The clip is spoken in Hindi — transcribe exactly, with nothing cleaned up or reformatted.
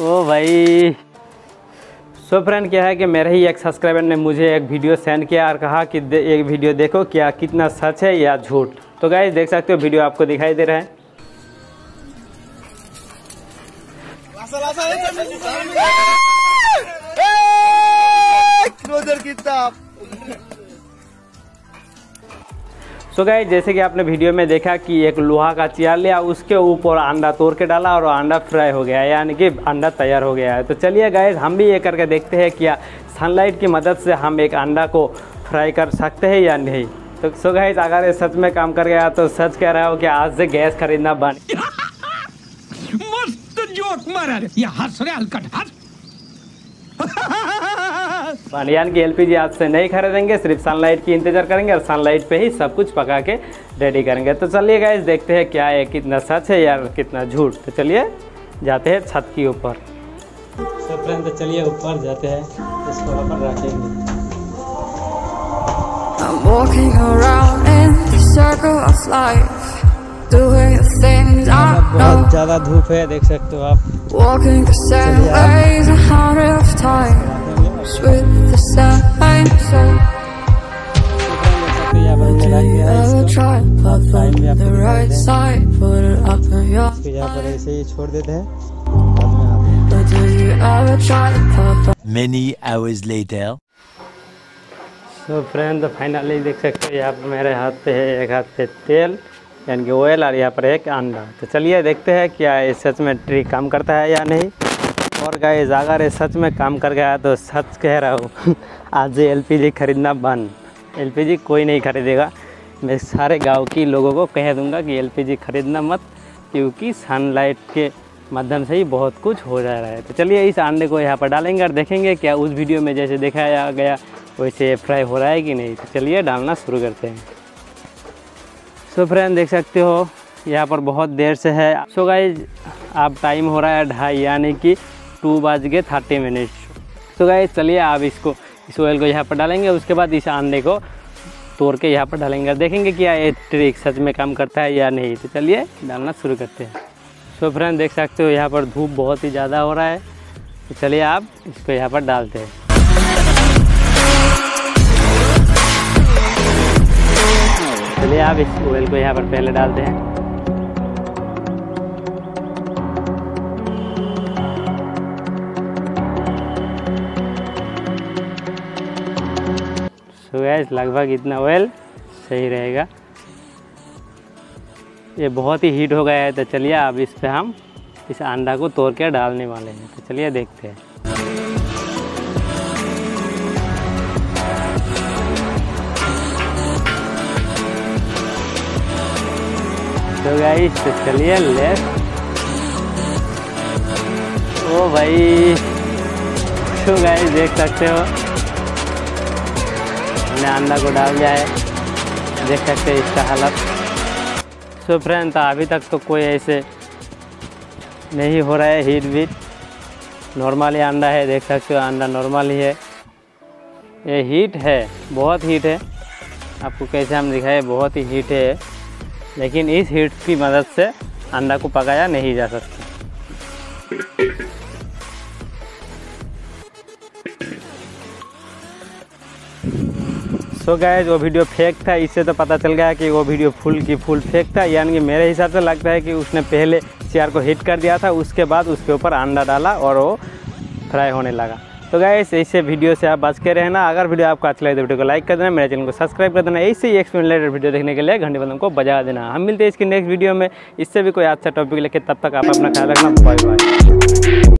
ओ भाई। सो फ्रेंड क्या है कि मेरे ही एक सब्सक्राइबर ने मुझे एक वीडियो सेंड किया और कहा कि एक वीडियो देखो क्या कितना सच है या झूठ। तो गाइस देख सकते हो वीडियो आपको दिखाई दे रहा है। सो गाइस जैसे कि आपने वीडियो में देखा कि एक लोहा का चेयर लिया, उसके ऊपर अंडा तोड़ के डाला और अंडा फ्राई हो गया, यानी कि अंडा तैयार हो गया है। तो चलिए गाइस हम भी ये करके देखते हैं क्या सनलाइट की मदद से हम एक अंडा को फ्राई कर सकते हैं या नहीं। तो सो गाइस अगर ये सच में काम कर गया तो सच कह रहा हो कि आज से गैस खरीदना बंद। मस्त जोक मारा रे, ये हंस रे हलकट हंस। यानी कि एलपीजी आज से नहीं खरीदेंगे, सिर्फ सनलाइट की इंतजार करेंगे और सनलाइट पे ही सब कुछ पका के रेडी करेंगे। तो चलिए गाइस देखते हैं क्या है, कितना सच है यार कितना झूठ। तो चलिए जाते हैं छत के ऊपर। सब फ्रेंड तो चलिए ऊपर जाते हैं, इसको ऊपर रखेंगे। I'm walking around in the circle of life, doing the things I know. बहुत ज़्यादा धूप है, देख सकते हो आप। Walking the same ways a hundred of times with the same soul. I'll try but find the right side, put it up in your mind. यहाँ पर ऐसे ही छोड़ देते हैं। Many hours later. So friend finally देख सकते हो यहाँ पर मेरे हाथ पे है, एक हाथ पे तेल यानी कि ऑयल और यहाँ पर एक अंडा। तो चलिए देखते हैं क्या ये सच में ट्रिक काम करता है या नहीं। और गाइस अगर ये सच में काम कर गया तो सच कह रहा हूँ आज एलपीजी खरीदना बंद। एलपीजी कोई नहीं खरीदेगा, मैं सारे गांव की लोगों को कह दूँगा कि एलपीजी खरीदना मत, क्योंकि सनलाइट के माध्यम से ही बहुत कुछ हो जा रहा है। तो चलिए इस अंडे को यहाँ पर डालेंगे और देखेंगे क्या उस वीडियो में जैसे दिखाया गया वैसे फ्राई हो रहा है कि नहीं। तो चलिए डालना शुरू करते हैं। सो फ्रेंड देख सकते हो यहाँ पर बहुत देर से है। सो गाइज अब टाइम हो रहा है ढाई, यानी कि टू बज के थर्टी मिनट। सो गाइज चलिए आप इसको इस ऑयल को यहाँ पर डालेंगे, उसके बाद इस अंडे को तोड़ के यहाँ पर डालेंगे और देखेंगे क्या ये ट्रिक सच में काम करता है या नहीं। तो चलिए डालना शुरू करते हैं। सो फ्रेंड देख सकते हो यहाँ पर धूप बहुत ही ज़्यादा हो रहा है। तो चलिए आप इसको यहाँ पर डालते हैं। चलिए आप इस ऑयल को यहाँ पर पहले डालते हैं। सो गाइस लगभग इतना ऑयल सही रहेगा। ये बहुत ही हीट हो गया है। तो चलिए अब इस पे हम इस अंडा को तोड़ के डालने वाले हैं। तो चलिए देखते हैं। तो गाइस तो चलिए लेफ्ट। ओ भाई तो गाइस देख सकते हो हमने अंडा को डाल दिया है, देख सकते हो इसका हालत। सो फ्रेंड तो अभी तक तो कोई ऐसे नहीं हो रहा है, हीट वीट नॉर्मली अंडा है, देख सकते हो अंडा नॉर्मल ही है। ये हीट है, बहुत हीट है, आपको कैसे हम दिखाए, बहुत ही हीट है, लेकिन इस हीट की मदद से अंडा को पकाया नहीं जा सकता। सो गाइस वो वीडियो फेक था, इससे तो पता चल गया कि वो वीडियो फुल की फुल फेक था। यानी कि मेरे हिसाब से लगता है कि उसने पहले चेयर को हीट कर दिया था, उसके बाद उसके ऊपर अंडा डाला और वो फ्राई होने लगा। तो गाइस ऐसे वीडियो से आप बच के रहना। अगर वीडियो आपको अच्छा लगे तो वीडियो को लाइक कर देना, मेरे चैनल को सब्सक्राइब कर देना। ऐसे ही एक्सप्लेन वीडियो देखने के लिए घंटे बटन को बजा देना। हम मिलते हैं इसके नेक्स्ट वीडियो में, इससे भी कोई अच्छा टॉपिक लेके। तब तक आप अपना ख्याल रखना। Bye bye.